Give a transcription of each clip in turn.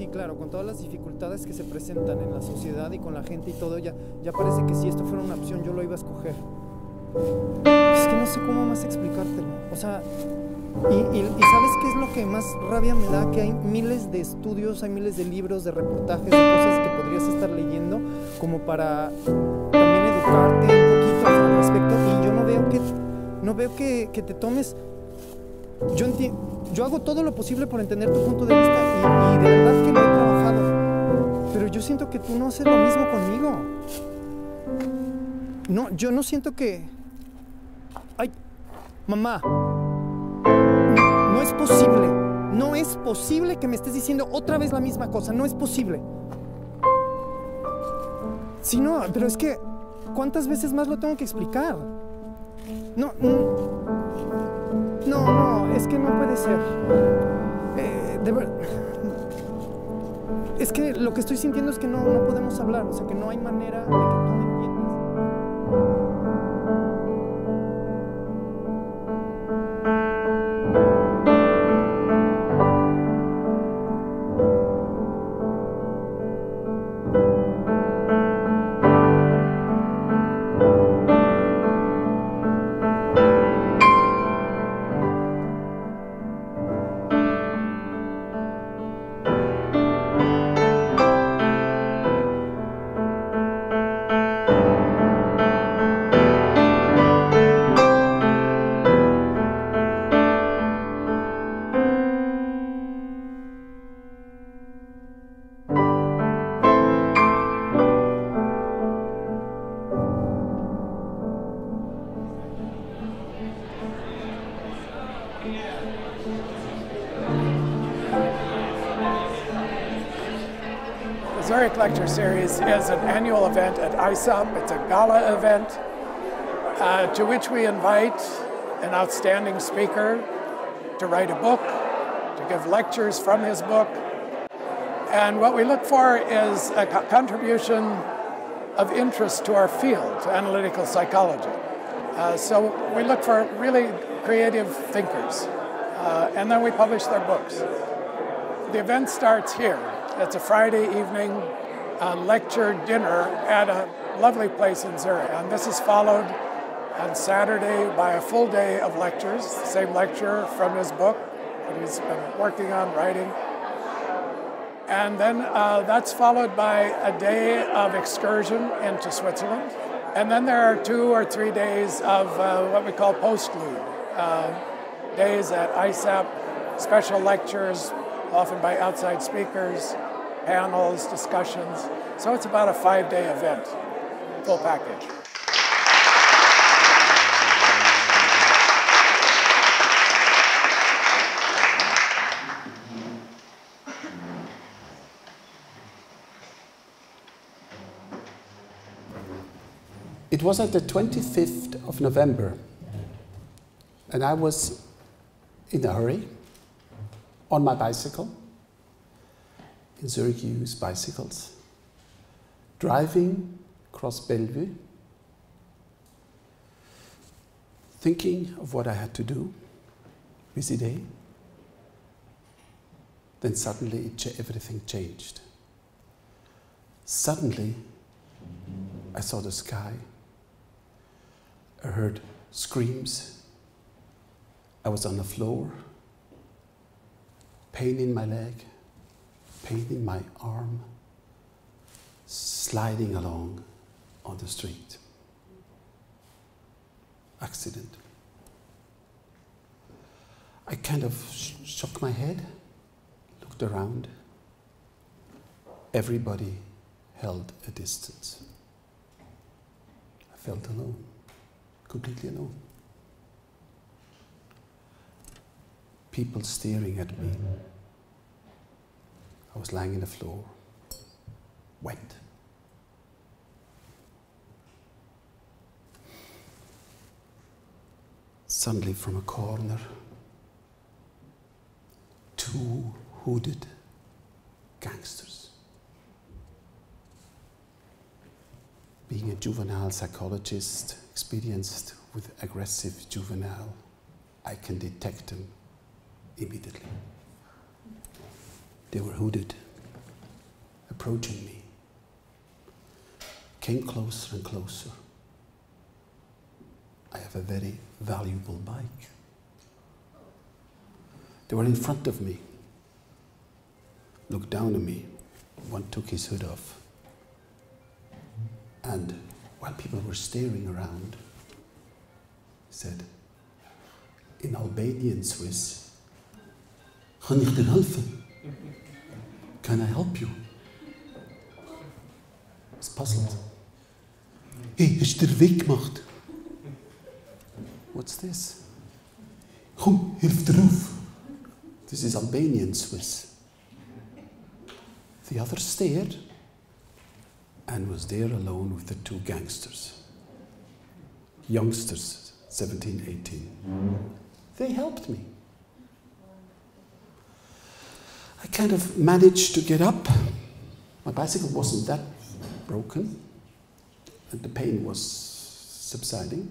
sí, claro, con todas las dificultades que se presentan en la sociedad y con la gente y todo, ya parece que si esto fuera una opción yo lo iba a escoger. Es que no sé cómo más explicártelo, o sea, y ¿sabes qué es lo que más rabia me da? Que hay miles de estudios, hay miles de libros, de reportajes, de cosas que podrías estar leyendo como para también educarte un poquito al respecto, y yo no veo que te tomes... Yo hago todo lo posible por entender tu punto de vista y de verdad que lo he trabajado, pero yo siento que tú no haces lo mismo conmigo. No, yo no siento que... ¡Ay! Mamá, no es posible. No es posible que me estés diciendo otra vez la misma cosa. No es posible. Sí, no, pero es que... ¿Cuántas veces más lo tengo que explicar? No, es que no puede ser. De verdad... Es que lo que estoy sintiendo es que no podemos hablar. O sea, que no hay manera de que tú me... The Zurich Lecture Series is an annual event at ISAP. It's a gala event to which we invite an outstanding speaker to write a book, to give lectures from his book. And what we look for is a contribution of interest to our field, to analytical psychology. So we look for really creative thinkers. And then we publish their books. The event starts here. It's a Friday evening lecture dinner at a lovely place in Zurich. And this is followed on Saturday by a full day of lectures, the same lecturer from his book that he's been working on writing. And then that's followed by a day of excursion into Switzerland. And then there are 2 or 3 days of what we call postlude, days at ISAP, special lectures, often by outside speakers, panels, discussions. So it's about a 5-day event, full package. It was on the 25th of November, and I was in a hurry. On my bicycle, in Zurich you use bicycles, driving across Bellevue, thinking of what I had to do, busy day, then suddenly everything changed. Suddenly I saw the sky, I heard screams, I was on the floor, pain in my leg, pain in my arm, sliding along on the street. Accident. I kind of shook my head, looked around. Everybody held a distance. I felt alone, completely alone. People staring at me. I was lying on the floor, wet. Suddenly from a corner, 2 hooded gangsters. Being a juvenile psychologist, experienced with aggressive juvenile, I can detect them immediately. They were hooded, approaching me. Came closer and closer. I have a very valuable bike. They were in front of me, looked down at me. One took his hood off. And while people were staring around, said, in Albanian Swiss, "Kann ich dir helfen?" Can I help you? I was puzzled. Hey, hast du dir Weg gemacht? What's this? Komm, hilf dir auf. This is Albanian Swiss. The other stared and was there alone with the two gangsters. Youngsters, 17, 18. They helped me. I kind of managed to get up. My bicycle wasn't that broken, and the pain was subsiding.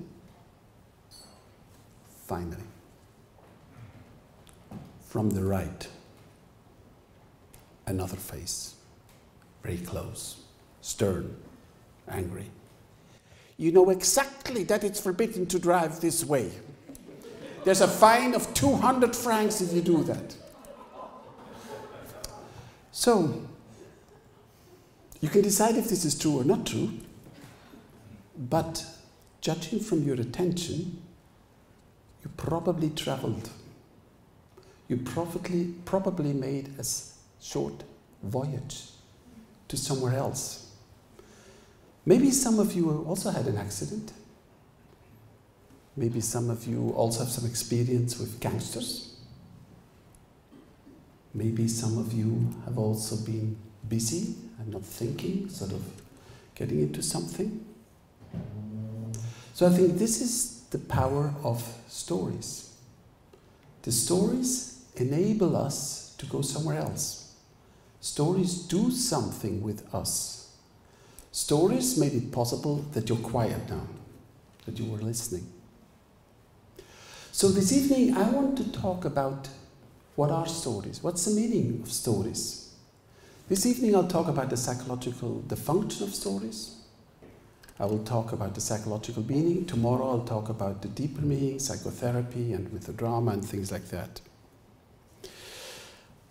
Finally, from the right, another face, very close, stern, angry. You know exactly that it's forbidden to drive this way. There's a fine of 200 francs if you do that. So, you can decide if this is true or not true, but judging from your attention, you probably traveled. You probably made a short voyage to somewhere else. Maybe some of you also had an accident. Maybe some of you also have some experience with gangsters. Maybe some of you have also been busy and not thinking, sort of getting into something. So I think this is the power of stories. The stories enable us to go somewhere else. Stories do something with us. Stories made it possible that you're quiet now, that you were listening. So this evening I want to talk about what are stories? What's the meaning of stories? This evening I'll talk about the function of stories. I will talk about the psychological meaning. Tomorrow I'll talk about the deeper meaning, psychotherapy and mythodrama and things like that.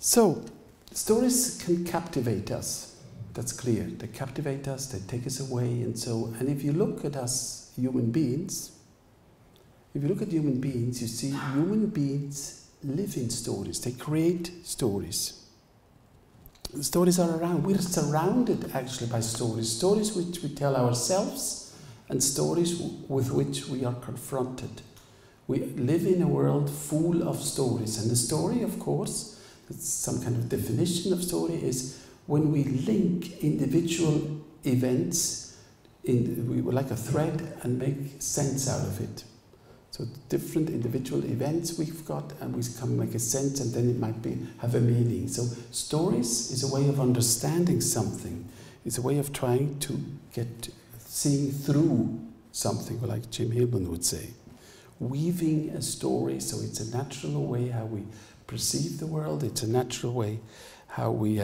So, stories can captivate us. That's clear. They captivate us, they take us away and so, and if you look at us human beings, if you look at human beings, you see human beings live in stories, they create stories. Stories are around, we're surrounded actually by stories. Stories which we tell ourselves and stories with which we are confronted. We live in a world full of stories, and the story, of course, that's some kind of definition of story, is when we link individual events like a thread and make sense out of it. So different individual events we've got and we can make a sense and then it might have a meaning. So stories is a way of understanding something. It's a way of trying to seeing through something, like Jim Hillman would say. Weaving a story, so it's a natural way how we perceive the world. It's a natural way how we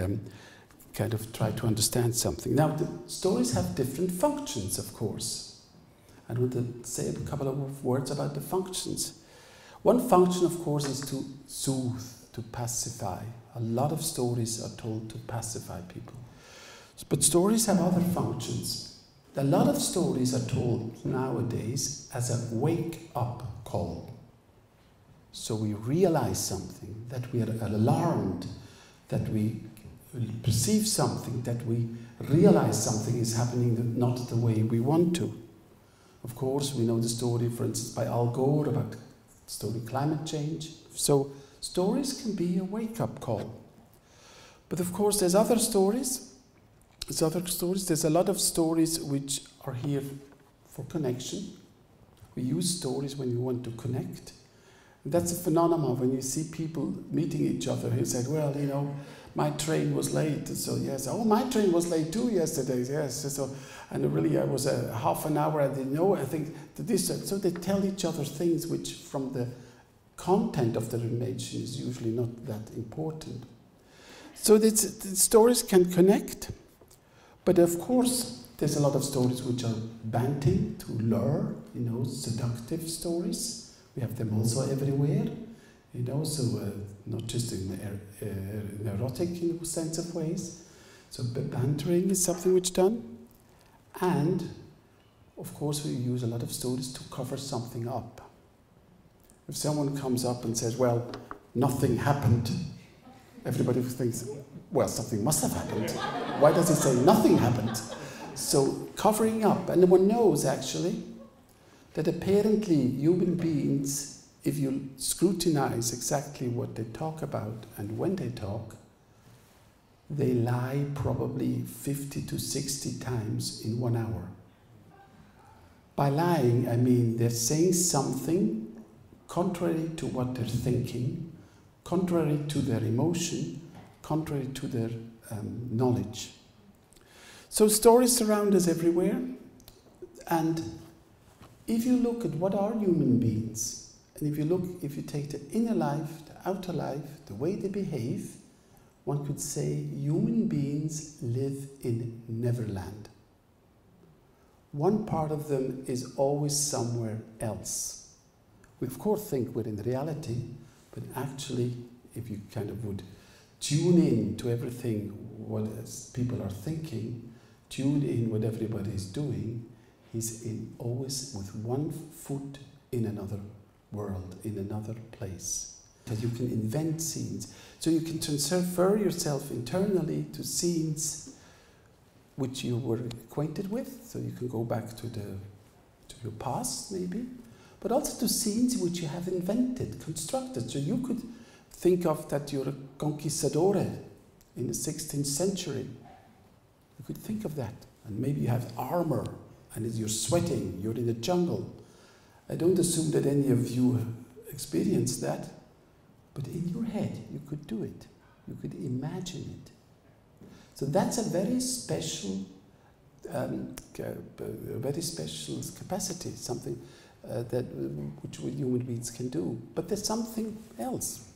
kind of try to understand something. Now, the stories have different functions, of course. I want to say a couple of words about the functions. One function, of course, is to soothe, to pacify. A lot of stories are told to pacify people. But stories have other functions. A lot of stories are told nowadays as a wake-up call. So we realize something, that we are alarmed, that we perceive something, that we realize something is happening not the way we want to. Of course, we know the story, for instance, by Al Gore about the story climate change. So stories can be a wake-up call. But of course, there's other stories. There's a lot of stories which are here for connection. We use stories when we want to connect. And that's a phenomenon when you see people meeting each other. He said, well, you know, my train was late, so yes. Oh, my train was late too yesterday, yes. So, and really, I was half an hour, I didn't know, I think, the distance. So they tell each other things which, from the content of the relation, is usually not that important. So the stories can connect, But of course, there's a lot of stories which are banting to lure, you know, seductive stories. We have them also everywhere, and also not just in the erotic sense of ways. So bantering is something which is done. And, of course, we use a lot of stories to cover something up. If someone comes up and says, well, nothing happened, everybody thinks, well, something must have happened. Why does he say nothing happened? So covering up, and one knows, actually, that apparently human beings, if you scrutinize exactly what they talk about and when they talk, they lie probably 50 to 60 times in 1 hour. By lying, I mean they're saying something contrary to what they're thinking, contrary to their emotion, contrary to their knowledge. So stories surround us everywhere. And if you look at what are human beings, and if you look, if you take the inner life, the outer life, the way they behave, one could say human beings live in Neverland. One part of them is always somewhere else. We of course think we're in reality, but actually, if you kind of would tune in to everything what people are thinking, tune in what everybody is doing, he's in always with one foot in another world, in another place. That you can invent scenes. So you can transfer yourself internally to scenes which you were acquainted with, so you can go back to your past maybe, but also to scenes which you have invented, constructed. So you could think of that you're a conquistador in the 16th century. You could think of that, and maybe you have armor, and you're sweating, you're in the jungle. I don't assume that any of you experienced that, but in your head, you could do it. You could imagine it. So that's a very special capacity, something which human beings can do. But there's something else.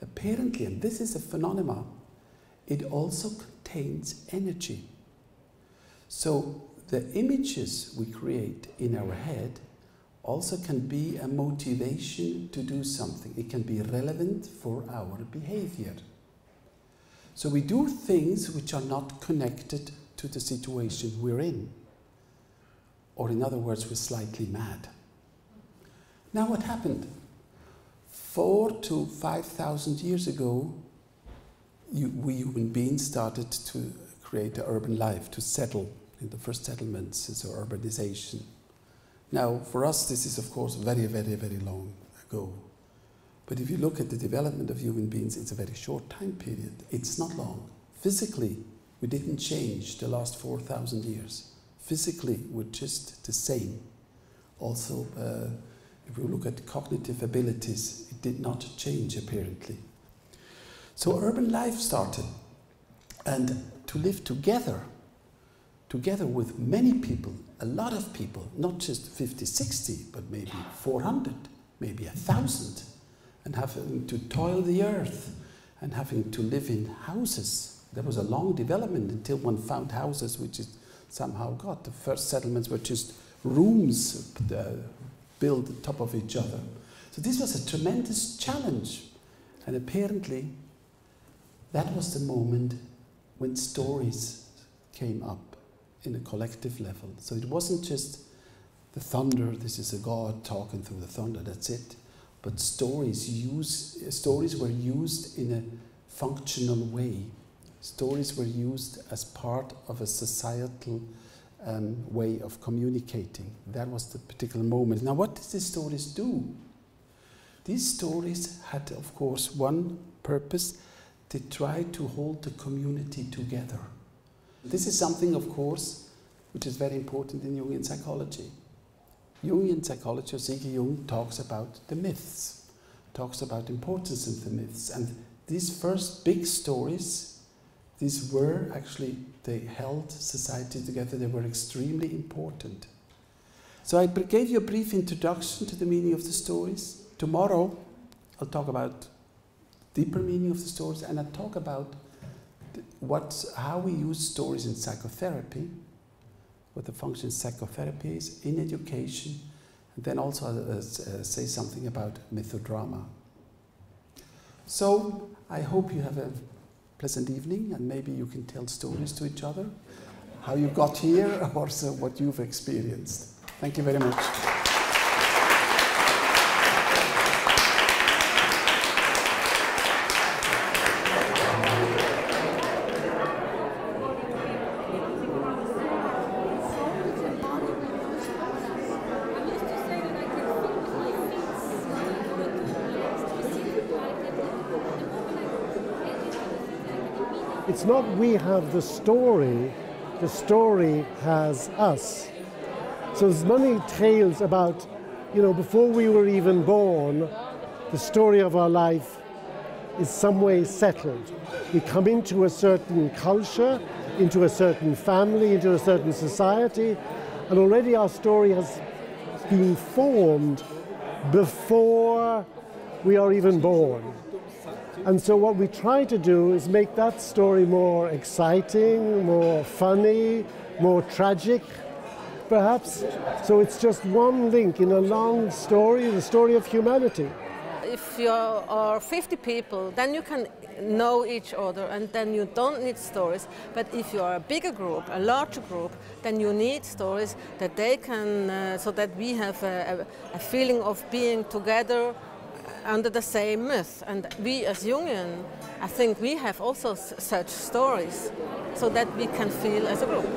Apparently, and this is a phenomenon, it also contains energy. So the images we create in our head also can be a motivation to do something. It can be relevant for our behavior. So we do things which are not connected to the situation we're in. Or in other words, we're slightly mad. Now what happened? 4,000 to 5,000 years ago, we human beings started to create an urban life, to settle in the first settlements, so urbanization. Now, for us, this is, of course, very, very, very long ago. But if you look at the development of human beings, it's a very short time period. It's not long. Physically, we didn't change the last 4,000 years. Physically, we're just the same. Also, if we look at cognitive abilities, it did not change, apparently. So urban life started. And to live together, together with many people, a lot of people, not just 50, 60, but maybe 400, maybe 1,000, and having to toil the earth and having to live in houses. There was a long development until one found houses, which it somehow got. The first settlements were just rooms built on top of each other. So this was a tremendous challenge. And apparently, that was the moment when stories came up in a collective level. So it wasn't just the thunder, this is a god talking through the thunder, that's it. But stories were used in a functional way. Stories were used as part of a societal way of communicating. That was the particular moment. Now what did these stories do? These stories had, of course, one purpose: to try to hold the community together. This is something, of course, which is very important in Jungian psychology. Jungian psychology, Sigmund Jung, talks about the myths, talks about importance of the myths. And these first big stories, these were actually, they held society together, they were extremely important. So I gave you a brief introduction to the meaning of the stories. Tomorrow, I'll talk about deeper meaning of the stories, and I'll talk about how we use stories in psychotherapy, what the function of psychotherapy is in education, and then also say something about mythodrama. So I hope you have a pleasant evening, and maybe you can tell stories to each other, how you got here, or so what you've experienced. Thank you very much. It's not we have the story has us. So there's many tales about, you know, before we were even born, the story of our life is some way settled. We come into a certain culture, into a certain family, into a certain society, and already our story has been formed before we are even born. And so what we try to do is make that story more exciting, more funny, more tragic, perhaps. So it's just one link in a long story, the story of humanity. If you are 50 people, then you can know each other and then you don't need stories. But if you are a bigger group, a larger group, then you need stories that they can, so that we have a feeling of being together under the same myth. And we as Jungian, I think we have also such stories, so that we can feel as a group.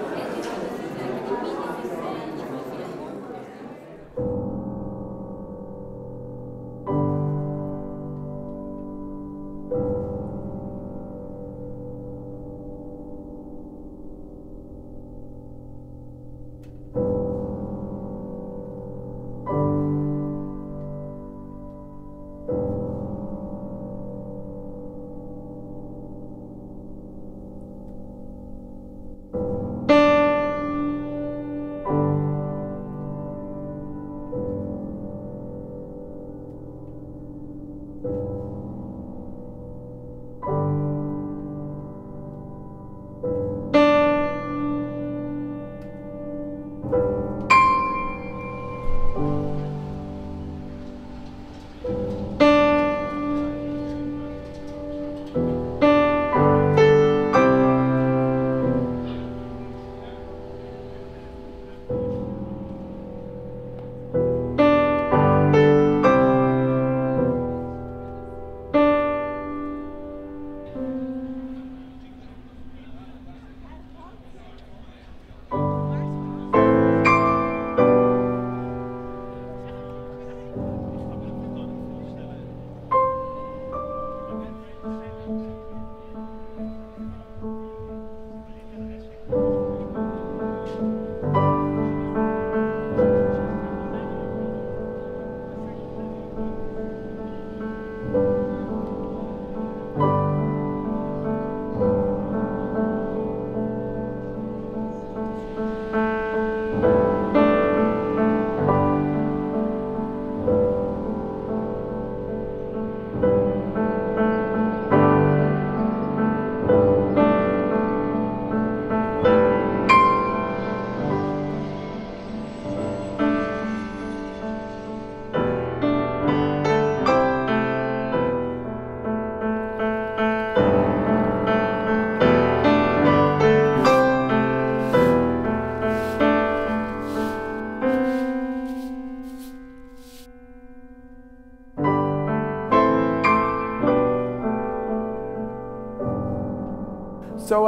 So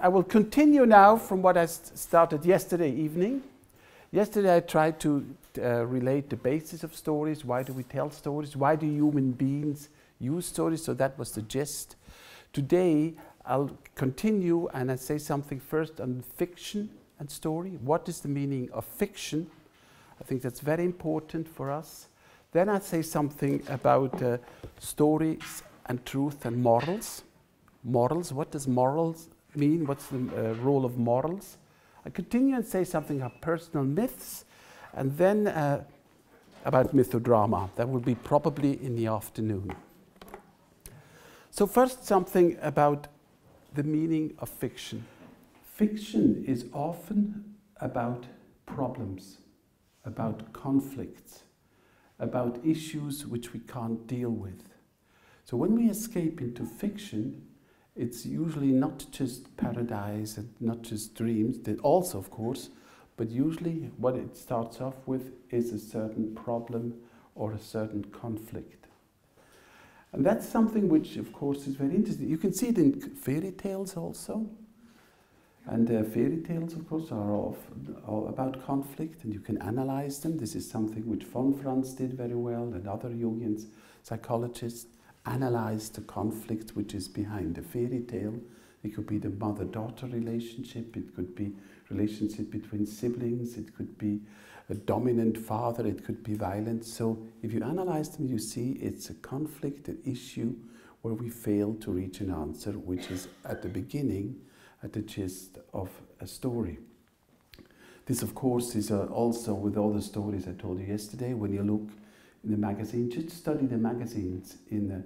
I will continue now from what I started yesterday evening. Yesterday I tried to relate the basis of stories. Why do we tell stories? Why do human beings use stories? So that was the gist. Today I'll continue and I say something first on fiction and story. What is the meaning of fiction? I think that's very important for us. Then I say something about stories and truth and morals. Morals, what does morals mean? What's the role of morals? I continue and say something about personal myths, and then about mythodrama. That will be probably in the afternoon. So first something about the meaning of fiction. Fiction is often about problems, about conflicts, about issues which we can't deal with. So when we escape into fiction, it's usually not just paradise and not just dreams, that also of course, but usually what it starts off with is a certain problem or a certain conflict. And that's something which of course is very interesting. You can see it in fairy tales also. And fairy tales of course are about conflict and you can analyze them. This is something which von Franz did very well and other Jungian psychologists analyzed the conflict which is behind the fairy tale. It could be the mother-daughter relationship, it could be relationship between siblings, it could be a dominant father, it could be violence. So if you analyze them, you see it's a conflict, an issue where we fail to reach an answer, which is at the beginning, at the gist of a story. This, of course, is also with all the stories I told you yesterday. When you look in the magazine, just study the magazines in a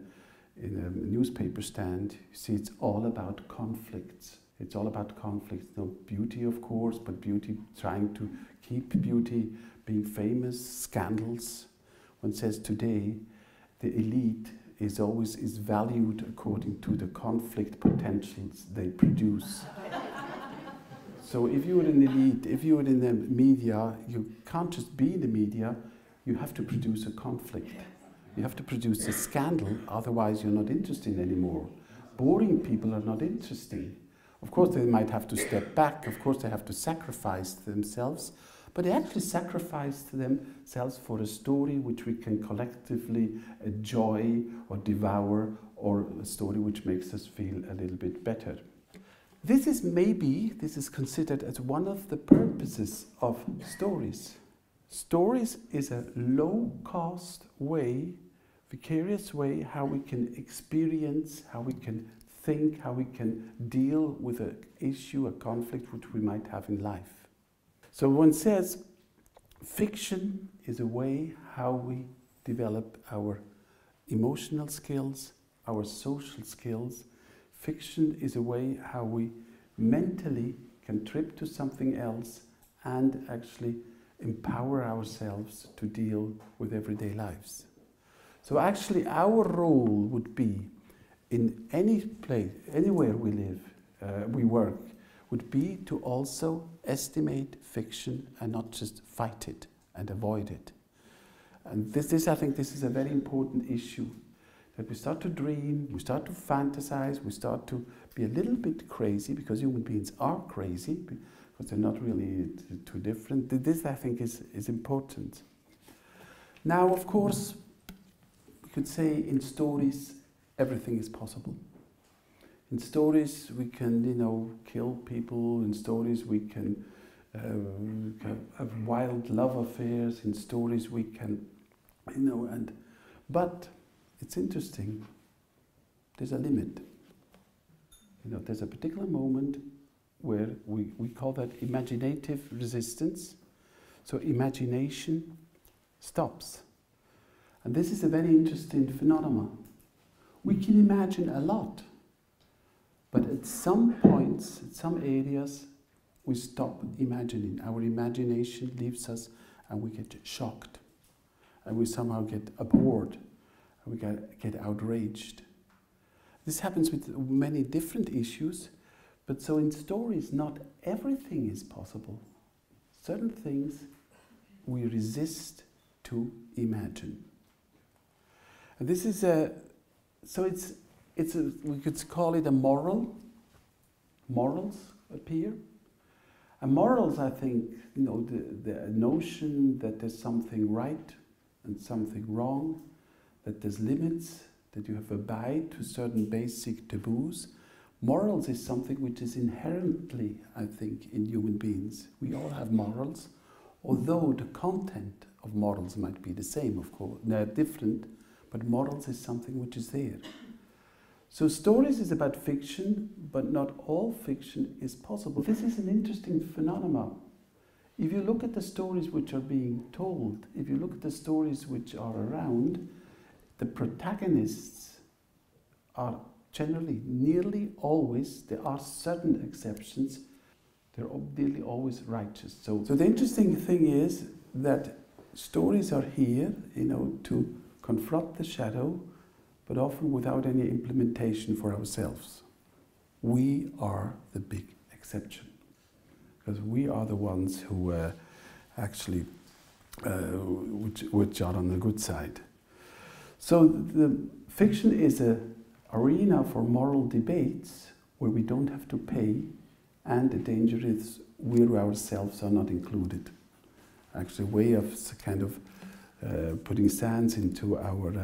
newspaper stand, you see it's all about conflicts. It's all about conflicts. No beauty, of course, but beauty, trying to keep beauty, being famous, scandals. One says today the elite is valued according to the conflict potentials they produce. So if you were an elite, if you were in the media, you can't just be the media, you have to produce a conflict. You have to produce a scandal, otherwise you're not interesting anymore. Boring people are not interesting. Of course they might have to step back, of course they have to sacrifice themselves, but they actually sacrifice themselves for a story which we can collectively enjoy or devour, or a story which makes us feel a little bit better. This is considered as one of the purposes of stories. Stories is a low-cost way, vicarious way, how we can experience, how we can think, how we can deal with an issue, a conflict which we might have in life. So one says fiction is a way how we develop our emotional skills, our social skills. Fiction is a way how we mentally can trip to something else and actually empower ourselves to deal with everyday lives. So actually our role would be, in any place, anywhere we live, we work, would be to also estimate fiction and not just fight it and avoid it. And I think this is a very important issue, that we start to dream, we start to fantasize, we start to be a little bit crazy, because human beings are crazy, because they're not really too different. This, I think, is important. Now, of course, we could say in stories, everything is possible. In stories, we can, you know, kill people. In stories, we can have wild love affairs. In stories, we can, you know, but it's interesting. There's a limit. You know, there's a particular moment where we call that imaginative resistance. So imagination stops. And this is a very interesting phenomenon. We can imagine a lot. But at some points, at some areas, we stop imagining. Our imagination leaves us and we get shocked. And we somehow get abhorred. And we get outraged. This happens with many different issues. But so in stories, not everything is possible. Certain things we resist to imagine. And this is a... So we could call it a moral. Morals appear. And morals, I think, you know, the notion that there's something right and something wrong, that there's limits, that you have to abide to certain basic taboos. Morals is something which is inherently, I think, in human beings. We all have morals, although the content of morals might be the same, of course. They're different, but morals is something which is there. So stories is about fiction, but not all fiction is possible. This is an interesting phenomenon. If you look at the stories which are being told, if you look at the stories which are around, the protagonists are generally, nearly always, there are certain exceptions, they're nearly always righteous. So the interesting thing is that stories are here, you know, to confront the shadow, but often without any implementation for ourselves. We are the big exception, because we are the ones who actually which are on the good side. So the fiction is an arena for moral debates where we don't have to pay, and the danger is we ourselves are not included. Actually, a way of kind of putting sands into our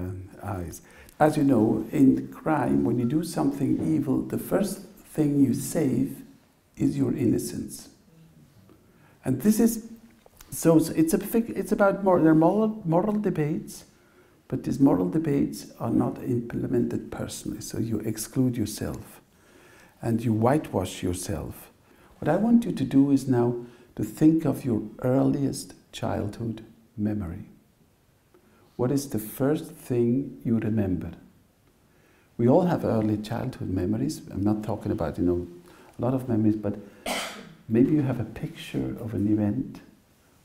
eyes. As you know, in crime, when you do something evil, the first thing you save is your innocence. And this is, so it's about moral debates, but these moral debates are not implemented personally, so you exclude yourself and you whitewash yourself. What I want you to do is now to think of your earliest childhood memory. What is the first thing you remember? We all have early childhood memories. I'm not talking about, you know, a lot of memories, but maybe you have a picture of an event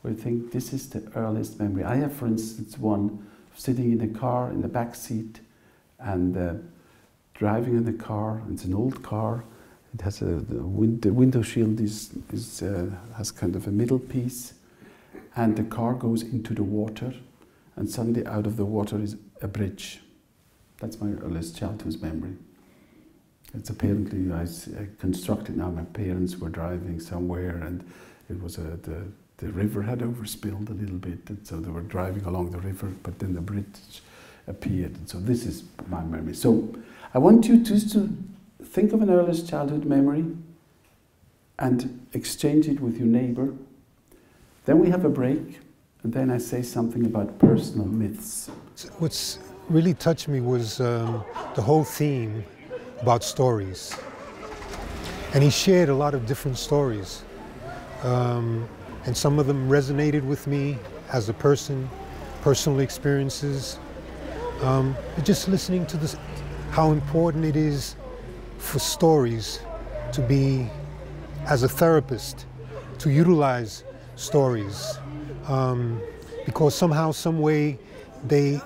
where you think this is the earliest memory. I have, for instance, one sitting in the car in the back seat and driving in the car. It's an old car. It has the window shield has kind of a middle piece, and the car goes into the water. And suddenly out of the water is a bridge. That's my earliest childhood memory. It's apparently, I constructed now, my parents were driving somewhere and it was the river had overspilled a little bit, and so they were driving along the river, but then the bridge appeared. And so this is my memory. So I want you just to think of an earliest childhood memory and exchange it with your neighbor. Then we have a break. And then I say something about personal myths. What's really touched me was the whole theme about stories. And he shared a lot of different stories. And some of them resonated with me as a person, personal experiences. Just listening to this, how important it is for stories to be, as a therapist, to utilize stories. Because somehow, some way, they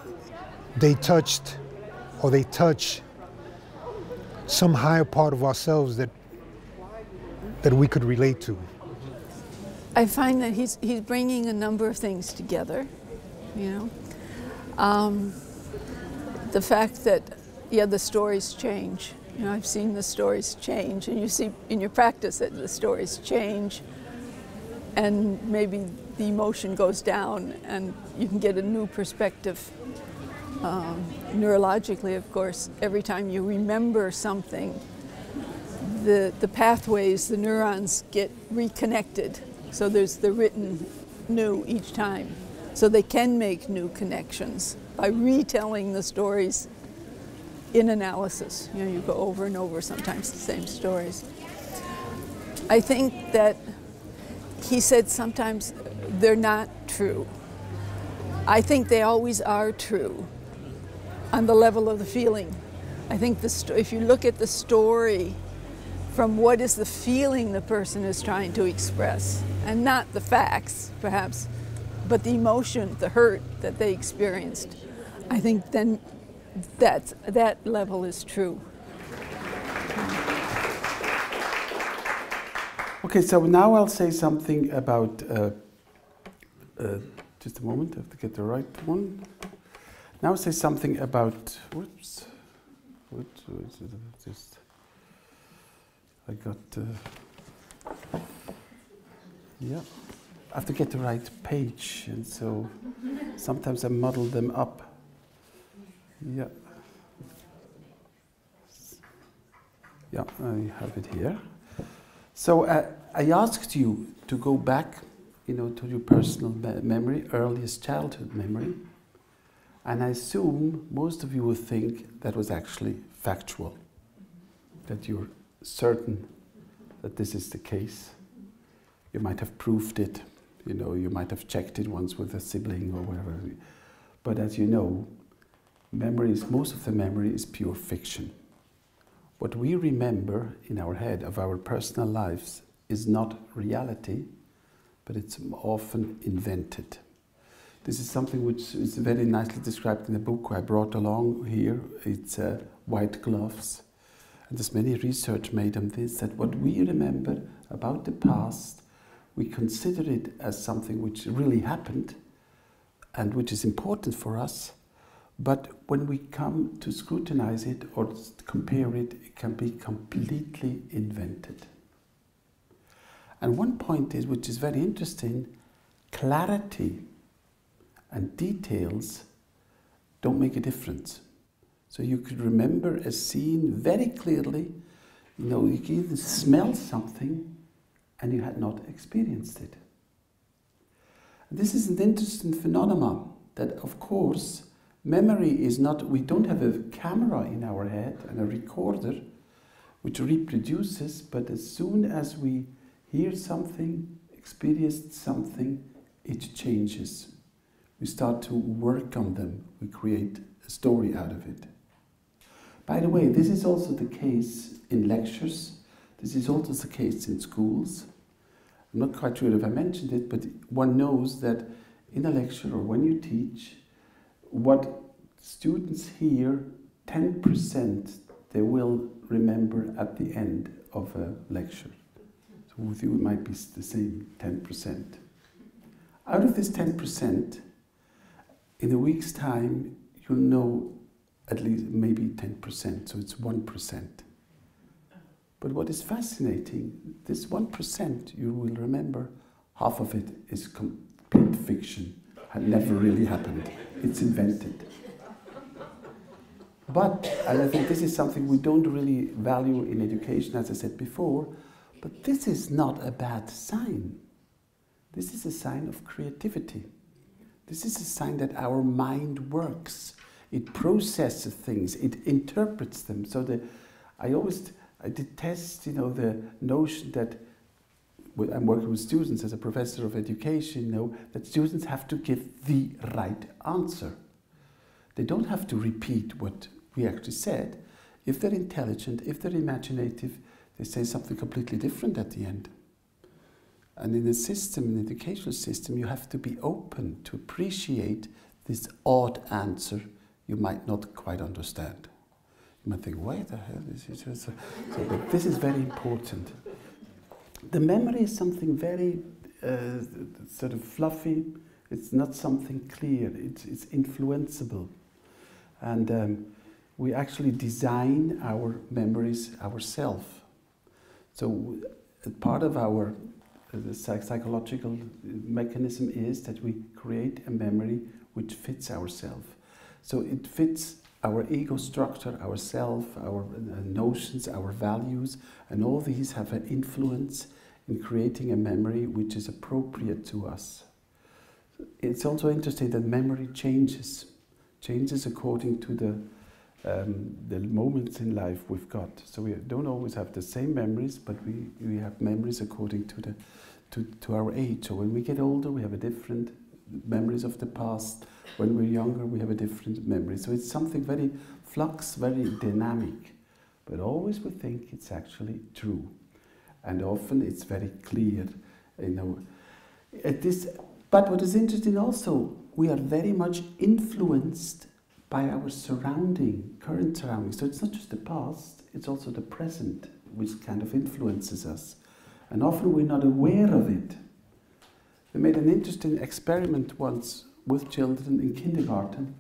touched, or they touch some higher part of ourselves that we could relate to. I find that he's bringing a number of things together, you know. The fact that, yeah, the stories change. You know, I've seen the stories change, and you see in your practice that the stories change, and maybe the emotion goes down and you can get a new perspective. Neurologically, of course, every time you remember something, the pathways, the neurons get reconnected. So there's the written new each time. So they can make new connections by retelling the stories in analysis. You know, you go over and over sometimes the same stories. I think that he said sometimes they're not true. I think they always are true on the level of the feeling. I think if you look at the story from what is the feeling the person is trying to express, and not the facts perhaps, but the emotion, the hurt that they experienced, I think then that level is true. Okay, so now I'll say something about, just a moment, I have to get the right one. Now I'll say something about, whoops, just, I got, yeah, I have to get the right page, and so sometimes I muddle them up. Yeah. Yeah, I have it here. So I asked you to go back, you know, to your personal memory, earliest childhood memory, and I assume most of you will think that was actually factual, that you're certain that this is the case. You might have proved it, you know, you might have checked it once with a sibling or whatever. But as you know, memories, most of the memory is pure fiction. What we remember in our head of our personal lives is not reality, but it's often invented. This is something which is very nicely described in a book I brought along here. It's White Gloves. And there's many research made on this, that what we remember about the past, we consider it as something which really happened and which is important for us. But when we come to scrutinize it or compare it, it can be completely invented. And one point is, which is very interesting, clarity and details don't make a difference. So you could remember a scene very clearly, you know, you can even smell something and you had not experienced it. And this is an interesting phenomenon that, of course, memory is not, we don't have a camera in our head and a recorder which reproduces, but as soon as we hear something, experience something, it changes. We start to work on them, we create a story out of it. By the way, this is also the case in lectures, this is also the case in schools. I'm not quite sure if I mentioned it, but one knows that in a lecture or when you teach, what students hear, 10% they will remember at the end of a lecture. So with you it might be the same, 10%. Out of this 10%, in a week's time, you'll know at least maybe 10%, so it's 1%. But what is fascinating, this 1% you will remember, half of it is complete fiction, had never really happened. It's invented. But, and I think this is something we don't really value in education, as I said before, but this is not a bad sign. This is a sign of creativity. This is a sign that our mind works. It processes things, it interprets them. So I detest, you know, the notion that, I'm working with students as a professor of education, you know, that students have to give the right answer. They don't have to repeat what we actually said. If they're intelligent, if they're imaginative, they say something completely different at the end. And in a system, an educational system, you have to be open to appreciate this odd answer you might not quite understand. You might think, why the hell is it so? But this is very important. The memory is something very sort of fluffy. It's not something clear. It's influenceable. And we actually design our memories ourselves. So part of our psychological mechanism is that we create a memory which fits ourselves. So it fits our ego structure, ourself, our notions, our values, and all these have an influence in creating a memory which is appropriate to us. It's also interesting that memory changes according to the moments in life we've got. So we don't always have the same memories, but we have memories according to our age. So when we get older, we have a different memories of the past. When we're younger, we have a different memory. So it's something very flux, very dynamic. But always we think it's actually true. And often it's very clear. You know, but what is interesting also, we are very much influenced by our current surroundings. So it's not just the past, it's also the present, which kind of influences us. And often we're not aware of it. We made an interesting experiment once with children in kindergarten,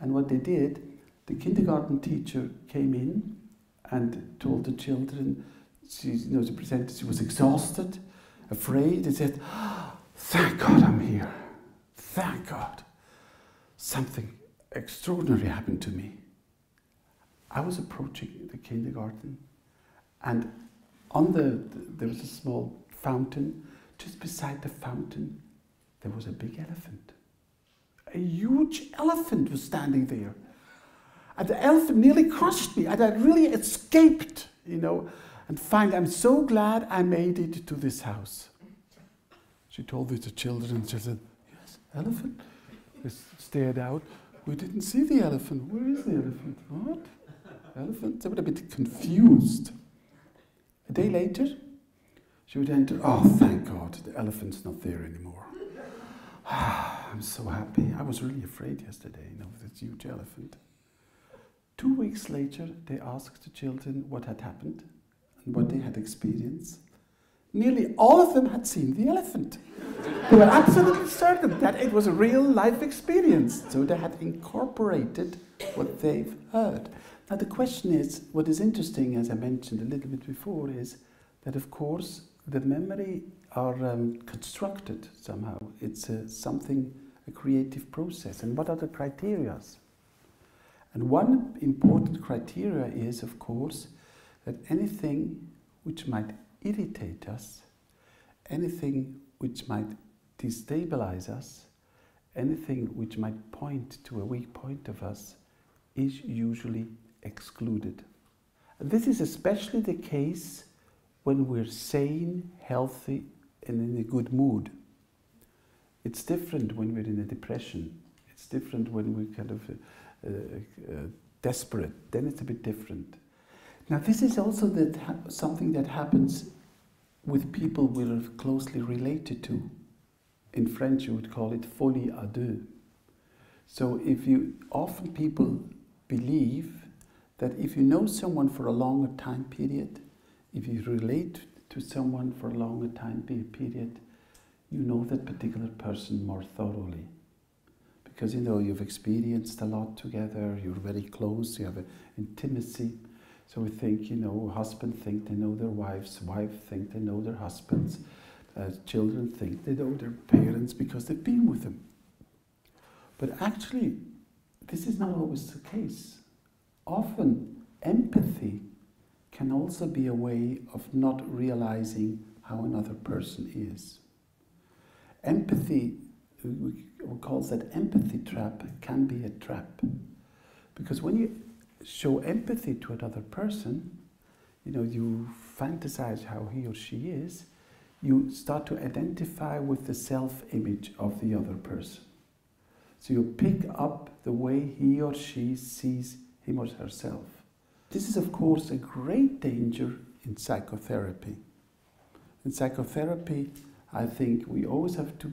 and what they did, the kindergarten teacher came in and told the children, she presented, she was exhausted, afraid, and said, oh, thank God I'm here, thank God, something extraordinary happened to me. I was approaching the kindergarten, and there was a small fountain, just beside the fountain, there was a big elephant. A huge elephant was standing there. And the elephant nearly crushed me, and I really escaped, you know. And finally, I'm so glad I made it to this house. She told it to children. She said, yes, elephant. They stared out. We didn't see the elephant. Where is the elephant? What? relevant. They were a bit confused. A day later, she would enter, oh, thank God, the elephant's not there anymore. Ah, I'm so happy. I was really afraid yesterday, you know, of this huge elephant. 2 weeks later, they asked the children what had happened and what they had experienced. Nearly all of them had seen the elephant. They were absolutely certain that it was a real life experience. So they had incorporated what they've heard. Now the question is, what is interesting, as I mentioned a little bit before, is that of course the memory are constructed somehow. It's a creative process. And what are the criteria? And one important criteria is, of course, that anything which might irritate us, anything which might destabilize us, anything which might point to a weak point of us is usually excluded. And this is especially the case when we're sane, healthy, and in a good mood. It's different when we're in a depression. It's different when we're kind of desperate. Then it's a bit different. Now this is also that something that happens with people we're closely related to. In French you would call it folie à deux. So if you, often people believe that if you know someone for a longer time period, if you relate to someone for a longer time period, you know that particular person more thoroughly. Because you know you've experienced a lot together, you're very close, you have an intimacy. So we think, you know, husbands think they know their wives, wives think they know their husbands, children think they know their parents because they've been with them. But actually, this is not always the case. Often, empathy can also be a way of not realizing how another person is. Empathy, we call that empathy trap, can be a trap. Because when you show empathy to another person, you know, you fantasize how he or she is, you start to identify with the self-image of the other person. So you pick up the way he or she sees him or herself. This is, of course, a great danger in psychotherapy. In psychotherapy, I think we always have to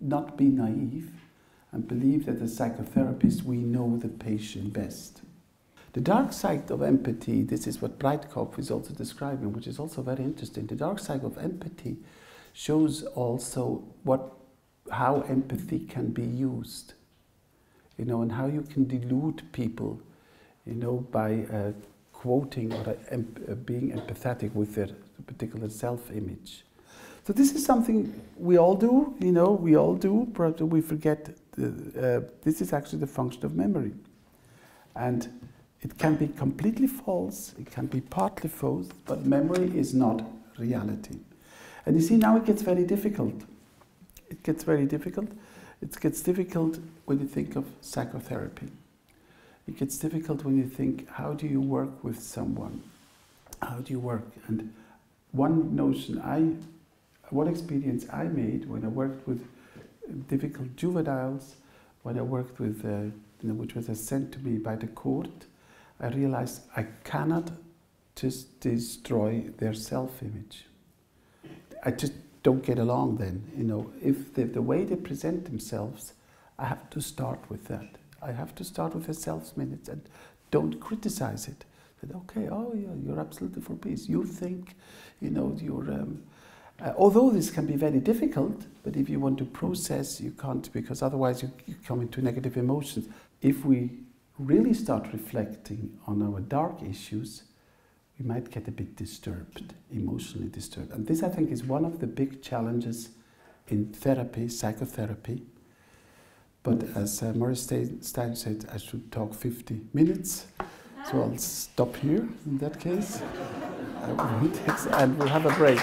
not be naive and believe that as psychotherapists we know the patient best. The dark side of empathy, this is what Breitkopf is also describing, which is also very interesting. The dark side of empathy shows also how empathy can be used, you know, and how you can delude people, you know, by quoting or being empathetic with their particular self-image. So this is something we all do, you know, we all do, but we forget. This is actually the function of memory. And it can be completely false, it can be partly false, but memory is not reality. And you see, now it gets very difficult. It gets very difficult. It gets difficult when you think of psychotherapy. It gets difficult when you think, how do you work with someone? How do you work? And one notion one experience I made when I worked with difficult juveniles, when I worked with, which was sent to me by the court, I realized I cannot just destroy their self-image. I just don't get along then, you know. If the way they present themselves, I have to start with that. I have to start with their self-image and don't criticize it. But okay, oh yeah, you're absolutely for peace. You think, you know, you're... although this can be very difficult, but if you want to process, you can't, because otherwise you come into negative emotions. If we really start reflecting on our dark issues, we might get a bit disturbed, emotionally disturbed. And this, I think, is one of the big challenges in therapy, psychotherapy. But as Maurice Stein said, I should talk 50 minutes, so I'll stop here in that case. And we'll have a break.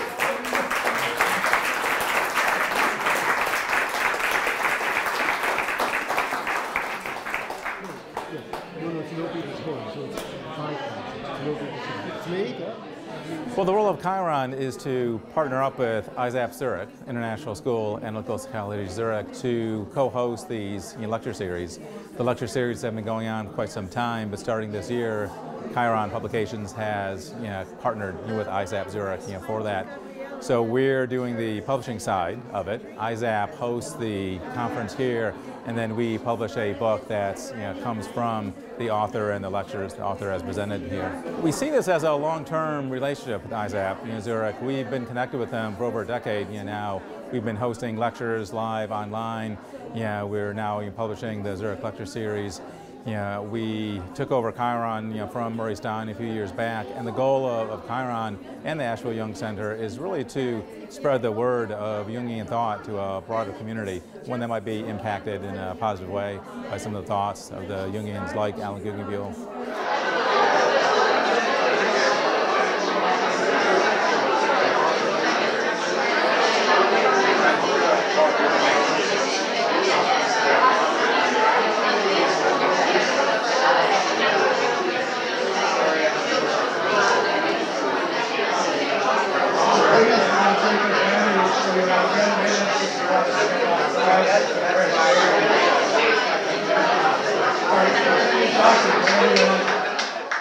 No, it's not be this one, so it's me. Well, the role of Chiron is to partner up with ISAP Zurich, International School Analytical Psychology Zurich, to co-host these lecture series. The lecture series have been going on quite some time, but starting this year, Chiron Publications has partnered with ISAP Zurich for that. So we're doing the publishing side of it. ISAP hosts the conference here, and then we publish a book that comes from the author and the lectures the author has presented here. We see this as a long-term relationship with ISAP Zurich. We've been connected with them for over a decade now. We've been hosting lectures live online. We're now publishing the Zurich Lecture Series. We took over Chiron from Murray Stein a few years back, and the goal of Chiron and the Asheville Young Center is really to spread the word of Jungian thought to a broader community, one that might be impacted in a positive way by some of the thoughts of the Jungians like Allan Guggenbühl.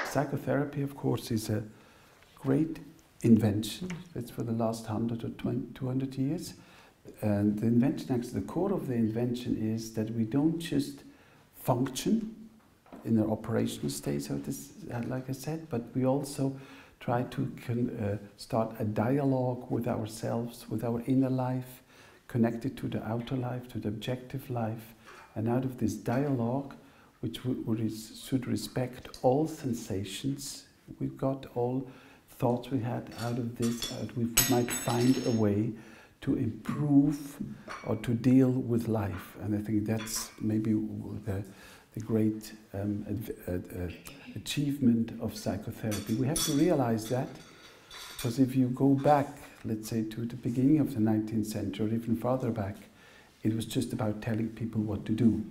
Psychotherapy, of course, is a great invention. That's for the last 100 or 200 years. And the invention, actually, the core of the invention is that we don't just function in an operational state, so this, like I said, but we also try to start a dialogue with ourselves, with our inner life, connected to the outer life, to the objective life. And out of this dialogue, which we should respect all sensations we've got, all thoughts we had out of this, we might find a way to improve or to deal with life. And I think that's maybe the great achievement of psychotherapy. We have to realize that, because if you go back, let's say, to the beginning of the 19th century, or even farther back, it was just about telling people what to do.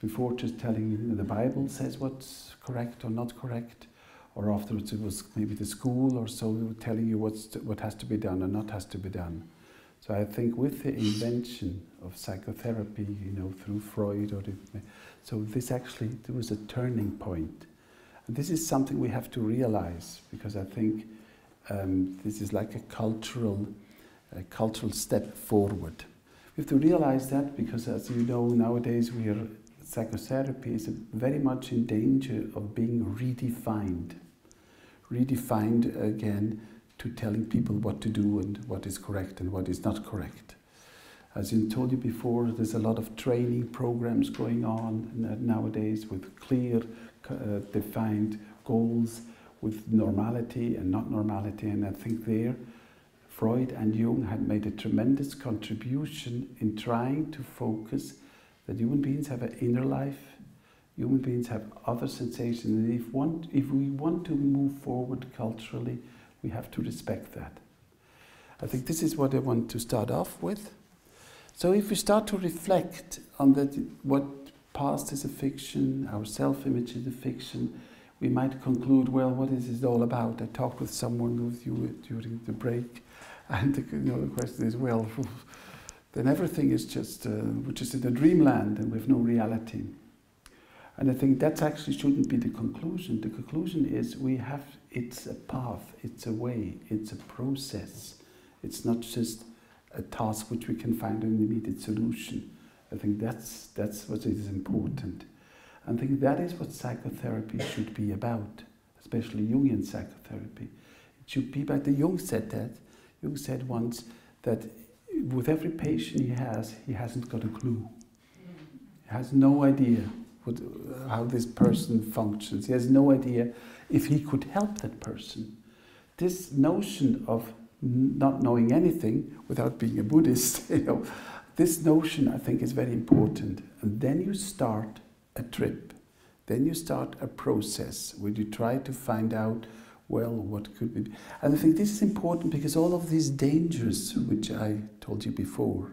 Before, just telling the Bible says what's correct or not correct, or afterwards it was maybe the school or so telling you what has to be done or not has to be done. So I think with the invention of psychotherapy, through Freud, so this actually there was a turning point. And this is something we have to realize, because I think this is like a cultural step forward. We have to realize that, because as you know, nowadays we are psychotherapy is very much in danger of being redefined. Redefined again to telling people what to do and what is correct and what is not correct. As I told you before, there's a lot of training programs going on nowadays with clear, defined goals, with normality and not normality. And I think there, Freud and Jung had made a tremendous contribution in trying to focus that human beings have an inner life, human beings have other sensations, and if we want to move forward culturally, we have to respect that. I think this is what I want to start off with. So if we start to reflect on that, what past is a fiction, our self-image is a fiction, we might conclude, well, what is this all about? I talked with someone with you during the break, and the question is, well, then everything is just, we're just in a dreamland and we have no reality. And I think that actually shouldn't be the conclusion. The conclusion is it's a path, it's a way, it's a process. It's not just a task which we can find an immediate solution. I think that's what is important. I think that is what psychotherapy should be about, especially Jungian psychotherapy. It should be, but Jung said that. Jung said once that with every patient he hasn't got a clue. He has no idea how this person functions. He has no idea if he could help that person. This notion of not knowing anything without being a Buddhist, this notion I think is very important. And then you start a trip. Then you start a process where you try to find out, well, what could be? And I think this is important, because all of these dangers, which I told you before,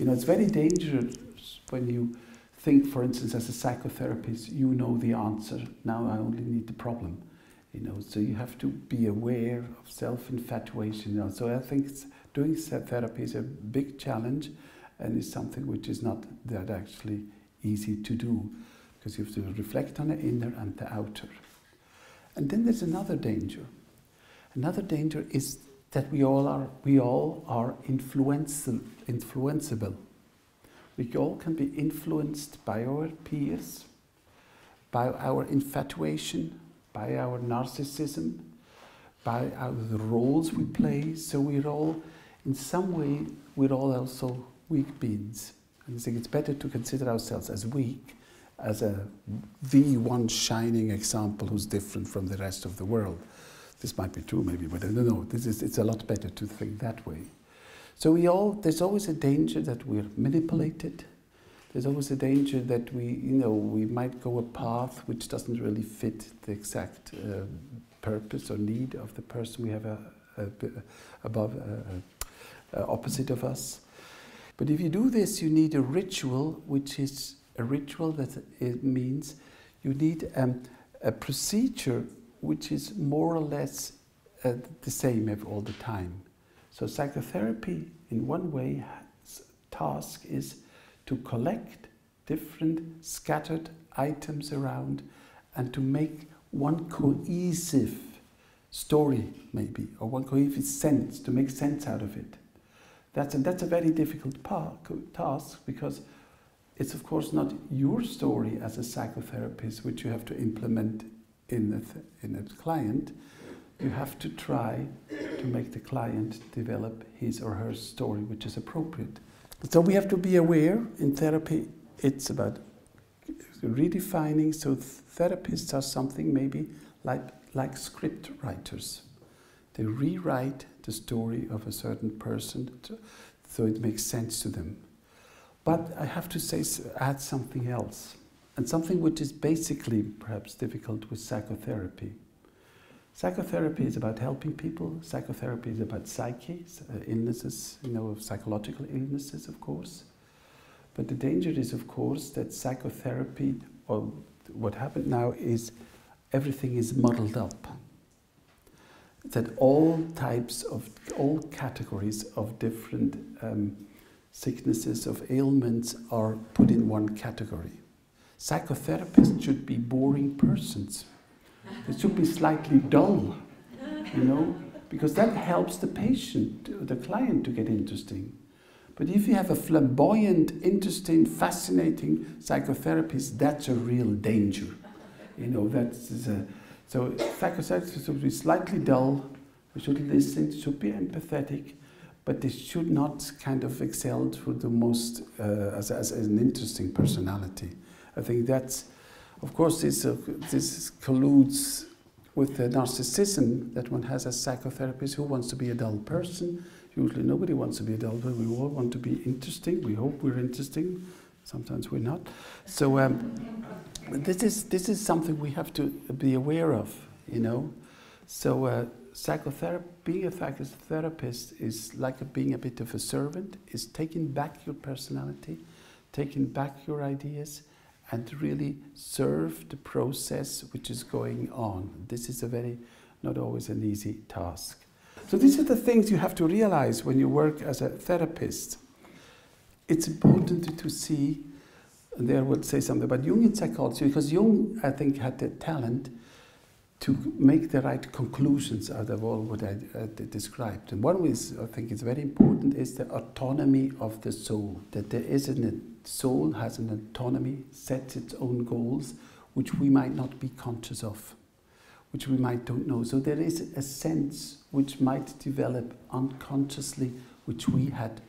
it's very dangerous when you think, for instance, as a psychotherapist, you know the answer. Now I only need the problem. You know, so you have to be aware of self-infatuation. You know. So I think doing therapy is a big challenge, and it's something which is not that actually easy to do, because you have to reflect on the inner and the outer. And then there's another danger. Another danger is that we all are influenceable. We all can be influenced by our peers, by our infatuation, by our narcissism, by the roles we play. So we're all, in some way, we're all also weak beings. And I think it's better to consider ourselves as weak, as the one shining example who's different from the rest of the world. This might be true, maybe, but I don't know. It's a lot better to think that way. So there's always a danger that we're manipulated. There's always a danger that we might go a path which doesn't really fit the exact purpose or need of the person we have opposite of us. But if you do this, you need a ritual, which is a ritual that it means you need a procedure which is more or less the same all the time. So psychotherapy, in one way, task is to collect different scattered items around and to make one cohesive story, maybe, or one cohesive sense, to make sense out of it. That's a very difficult task, because it's of course not your story as a psychotherapist which you have to implement in a client. You have to try to make the client develop his or her story which is appropriate. So we have to be aware. In therapy, it's about redefining. So therapists are something maybe like script writers. They rewrite the story of a certain person so it makes sense to them. But I have to say, add something else, and something which is basically perhaps difficult with psychotherapy. Psychotherapy is about helping people. Psychotherapy is about psyche, illnesses, you know, psychological illnesses, of course. But the danger is, of course, that psychotherapy, or what happened now, is everything is muddled up. That all categories of different sicknesses, of ailments, are put in one category. Psychotherapists should be boring persons. It should be slightly dull, you know, because that helps the patient, the client, to get interesting. But if you have a flamboyant, interesting, fascinating psychotherapist, that's a real danger. You know, so psychotherapists should be slightly dull, we should listen, should be empathetic, but they should not kind of excel through the most, as an interesting personality. I think that's, of course, this colludes with the narcissism that one has as psychotherapist. Who wants to be a dull person? Usually nobody wants to be a dull person. We all want to be interesting. We hope we're interesting. Sometimes we're not. So this is something we have to be aware of, you know. So being a psychotherapist is like being a bit of a servant, is taking back your personality, taking back your ideas, and to really serve the process which is going on. This is not always an easy task. So these are the things you have to realize when you work as a therapist. It's important to see, and there I would say something about Jungian psychology, because Jung, I think, had the talent to make the right conclusions out of all what I described. And one way I think is very important is the autonomy of the soul, that there is soul has an autonomy, sets its own goals, which we might not be conscious of, which we might don't know. So there is a sense which might develop unconsciously, which we have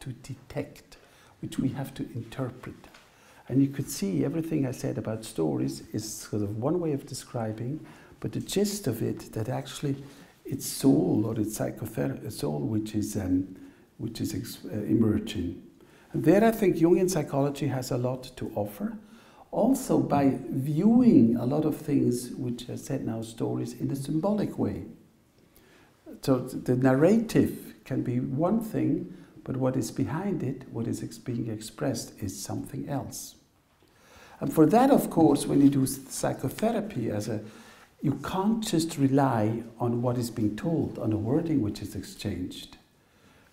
to detect, which we have to interpret. And you could see everything I said about stories is sort of one way of describing, but the gist of it, that actually it's soul, or it's soul, which is emerging. There, I think Jungian psychology has a lot to offer. Also, by viewing a lot of things, which I said now, stories, in a symbolic way. So the narrative can be one thing, but what is behind it, what is being expressed, is something else. And for that, of course, when you do psychotherapy, you can't just rely on what is being told, on the wording which is exchanged.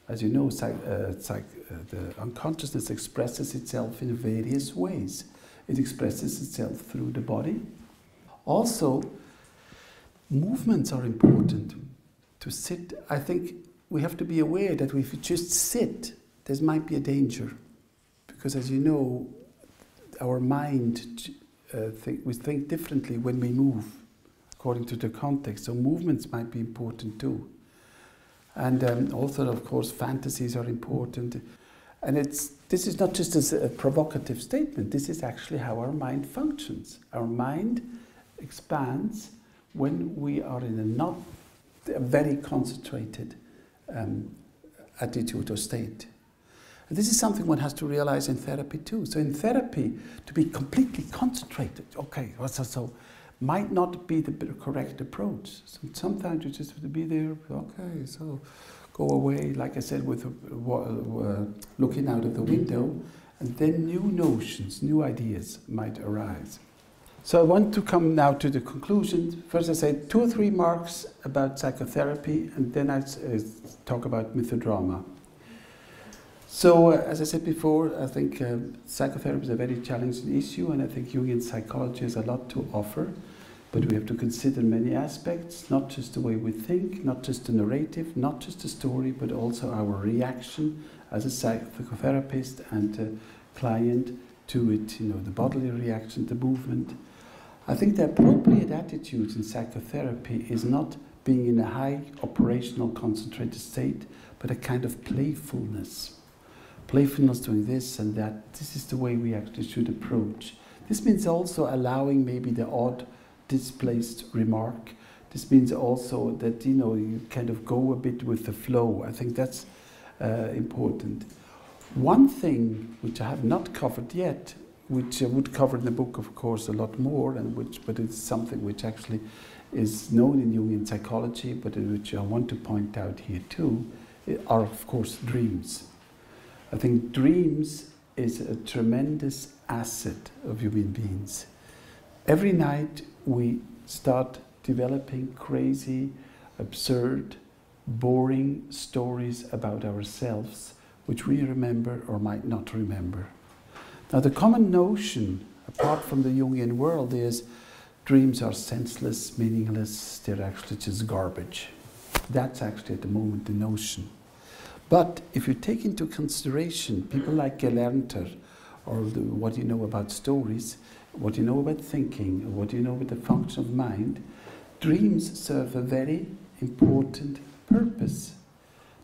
As you know, the unconsciousness expresses itself in various ways. It expresses itself through the body. Also, movements are important. To sit, I think we have to be aware that if you just sit, there might be a danger. Because as you know, our mind, we think differently when we move, according to the context. So movements might be important too. And also, of course, fantasies are important. And this is not just a provocative statement. This is actually how our mind functions. Our mind expands when we are in a not a very concentrated attitude or state. And this is something one has to realize in therapy too. So in therapy, to be completely concentrated, okay, so might not be the correct approach. So sometimes you just have to be there, okay, so go away, like I said, with looking out of the window, and then new notions, new ideas might arise. So I want to come now to the conclusion. First I say 2 or 3 remarks about psychotherapy, and then I talk about mythodrama. So, as I said before, I think psychotherapy is a very challenging issue, and I think Jungian psychology has a lot to offer, but we have to consider many aspects, not just the way we think, not just the narrative, not just the story, but also our reaction as a psychotherapist and a client to it, you know, the bodily reaction, the movement. I think the appropriate attitude in psychotherapy is not being in a high operational concentrated state, but a kind of playfulness. Playfulness doing this and that. This is the way we actually should approach. This means also allowing maybe the odd displaced remark. This means also that, you know, you kind of go a bit with the flow. I think that's important. One thing which I have not covered yet, which I would cover in the book, of course, a lot more, and but it's something which actually is known in Jungian psychology, but which I want to point out here too, are of course dreams. I think dreams is a tremendous asset of human beings. Every night we start developing crazy, absurd, boring stories about ourselves, which we remember or might not remember. Now the common notion, apart from the Jungian world, is dreams are senseless, meaningless, they're actually just garbage. That's actually at the moment the notion. But if you take into consideration people like Gelernter, or what you know about stories, what you know about thinking, what you know about the function of mind, dreams serve a very important purpose.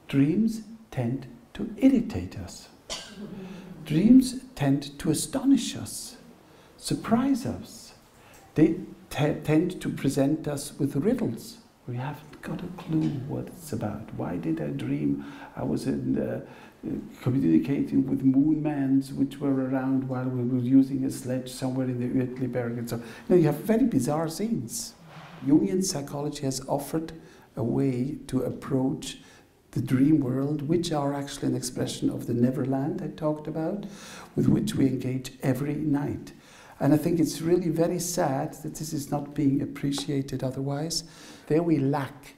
Dreams tend to irritate us. Dreams tend to astonish us, surprise us. They tend to present us with riddles. We haven't got a clue what it's about. Why did I dream I was communicating with moonmans which were around while we were using a sledge somewhere in the Uetliberg and so on. Now, you have very bizarre scenes. Jungian psychology has offered a way to approach the dream world, which are actually an expression of the Neverland I talked about, with which we engage every night. And I think it's really very sad that this is not being appreciated otherwise. There we lack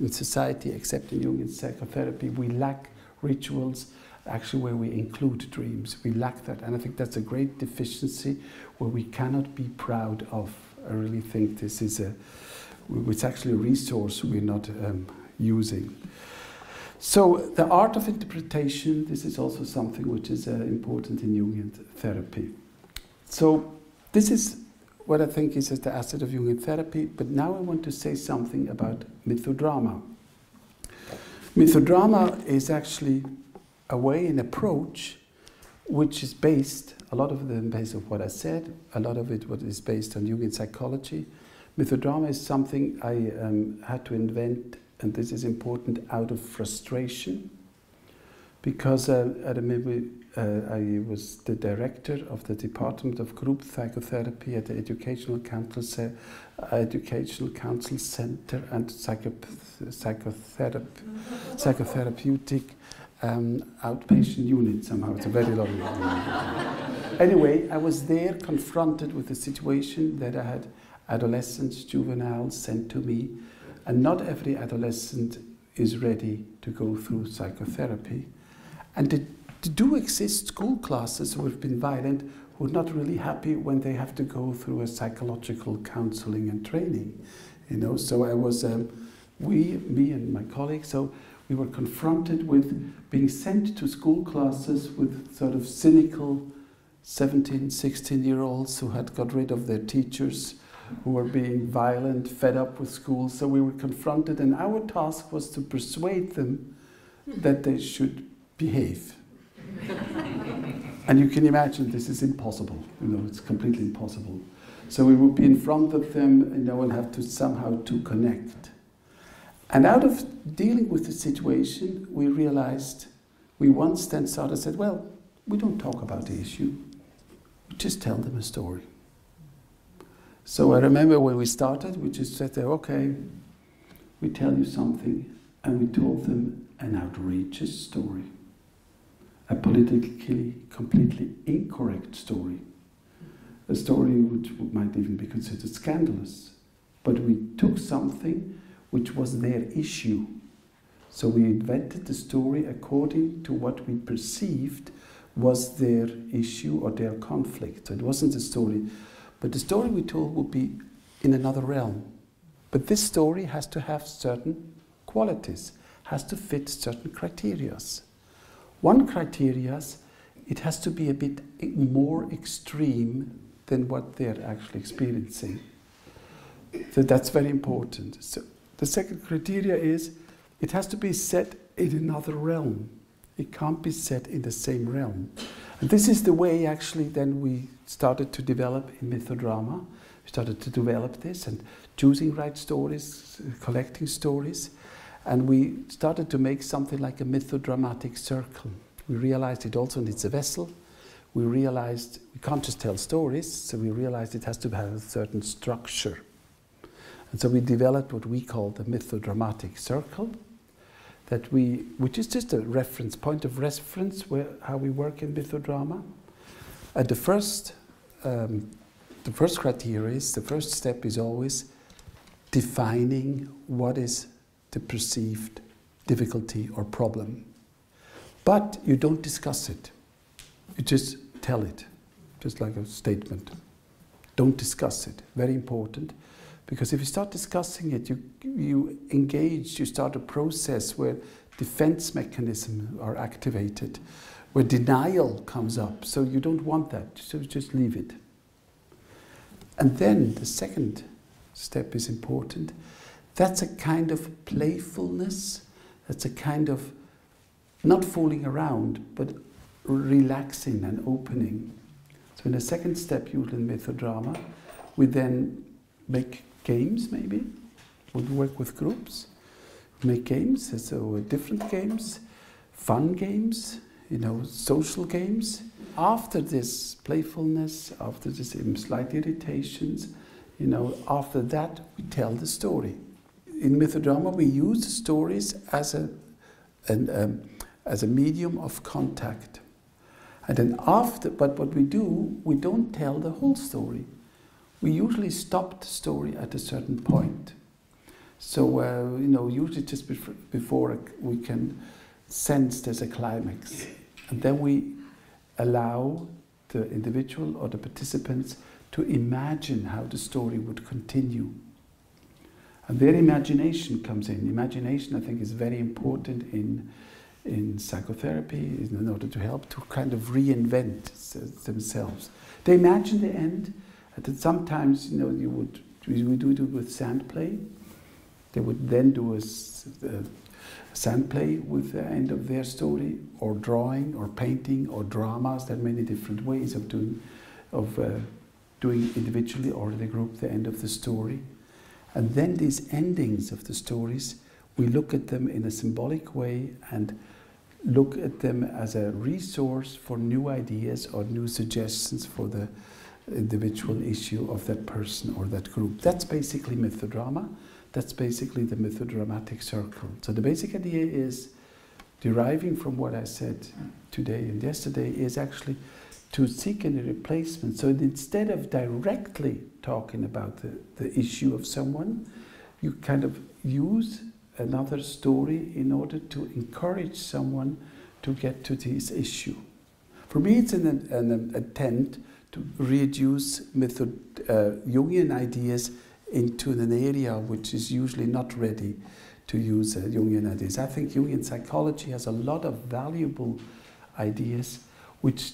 in society, except in Jungian psychotherapy, we lack rituals actually where we include dreams. We lack that, and I think that's a great deficiency where we cannot be proud of. I really think this is it's actually a resource we're not using. So the art of interpretation, this is also something which is important in Jungian therapy. So this is what I think is the asset of Jungian therapy, but now I want to say something about mythodrama. Mythodrama is actually a way, an approach, which is based, a lot of it is based on what I said, a lot of it is based on Jungian psychology. Mythodrama is something I had to invent, and this is important, out of frustration, because I was the director of the Department of Group Psychotherapy at the Educational Council Centre and Psychotherapeutic Outpatient Unit somehow. It's a very long Anyway, I was there confronted with a situation that I had adolescents, juveniles sent to me, and not every adolescent is ready to go through psychotherapy. And they do exist school classes who have been violent, who are not really happy when they have to go through a psychological counseling and training. You know, so I was, me and my colleagues, so we were confronted with being sent to school classes with sort of cynical 17, 16-year-olds who had got rid of their teachers, who were being violent, fed up with school. So we were confronted, and our task was to persuade them that they should behave. And you can imagine this is impossible. You know, it's completely impossible. So we would be in front of them, and I would have to somehow to connect. And out of dealing with the situation, we realized, we once then started and said, well, we don't talk about the issue. We just tell them a story. So I remember when we started, we just said, okay, we tell you something. And we told them an outrageous story, a politically completely incorrect story, a story which might even be considered scandalous. But we took something which was their issue. So we invented the story according to what we perceived was their issue or their conflict. So it wasn't a story, but the story we told would be in another realm. But this story has to have certain qualities, has to fit certain criteria. One criteria, it has to be a bit more extreme than what they're actually experiencing. So that's very important. So the second criteria is it has to be set in another realm. It can't be set in the same realm. And this is the way actually then we started to develop in mythodrama. We started to develop this and choosing right stories, collecting stories. And we started to make something like a mythodramatic circle. We realized it also needs a vessel. We realized we can't just tell stories, so we realized it has to have a certain structure. And so we developed what we call the mythodramatic circle, that which is just a reference, point of reference, how we work in mythodrama. And the first criteria is, the first step is always defining what is the perceived difficulty or problem. But you don't discuss it, you just tell it, just like a statement. Don't discuss it, very important. Because if you start discussing it, you engage, you start a process where defense mechanisms are activated, where denial comes up. So you don't want that, so just leave it. And then the second step is important. That's a kind of playfulness. That's a kind of not fooling around, but relaxing and opening. So in the second step, usually in mythodrama, we then make games, maybe. We'll work with groups, make games, so different games, fun games, you know, social games. After this playfulness, after this slight irritations, you know, after that we tell the story. In mythodrama, we use stories as a medium of contact. And then after, but what we do, we don't tell the whole story. We usually stop the story at a certain point. So, you know, usually just before we can sense there's a climax. And then we allow the individual or the participants to imagine how the story would continue. And their imagination comes in. Imagination, I think, is very important in psychotherapy in order to help to kind of reinvent themselves. They imagine the end. And sometimes, you know, we do it with sand play. They would then do a sand play with the end of their story, or drawing, or painting, or dramas. There are many different ways of doing individually or in a group the end of the story. And then these endings of the stories, we look at them in a symbolic way and look at them as a resource for new ideas or new suggestions for the individual issue of that person or that group. That's basically mythodrama. That's basically the mythodramatic circle. So the basic idea is, deriving from what I said today and yesterday, is actually to seek any replacement. So instead of directly talking about the issue of someone, you kind of use another story in order to encourage someone to get to this issue. For me, it's an attempt to reduce Jungian ideas into an area which is usually not ready to use Jungian ideas. I think Jungian psychology has a lot of valuable ideas which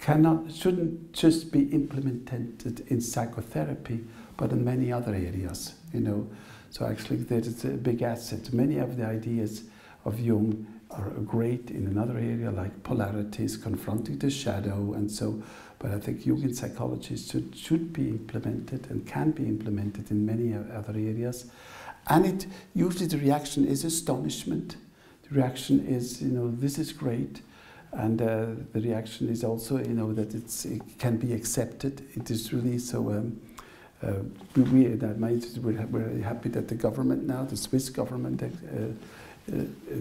shouldn't just be implemented in psychotherapy, but in many other areas, you know. So actually that is a big asset. Many of the ideas of Jung are great in another area, like polarities, confronting the shadow, and so. But I think Jungian psychology should be implemented and can be implemented in many other areas. And it usually the reaction is astonishment. The reaction is, you know, this is great. And the reaction is also, you know, that it can be accepted. It is really so. We're happy that the government now, the Swiss government,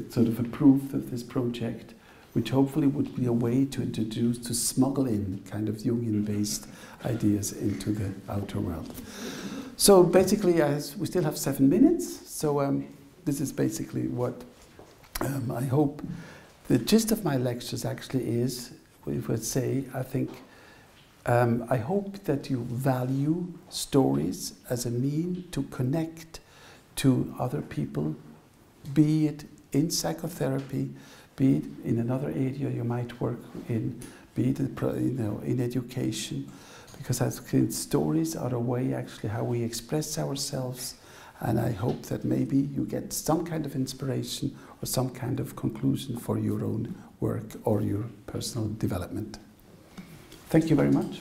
sort of approved of this project, which hopefully would be a way to smuggle in kind of Jungian-based ideas into the outer world. So basically, we still have 7 minutes. So this is basically what I hope. The gist of my lectures actually is, we would say, I think, I hope that you value stories as a mean to connect to other people, be it in psychotherapy, be it in another area you might work in, be it in education, because I think stories are a way actually how we express ourselves, and I hope that maybe you get some kind of inspiration or some kind of conclusion for your own work or your personal development. Thank you very much.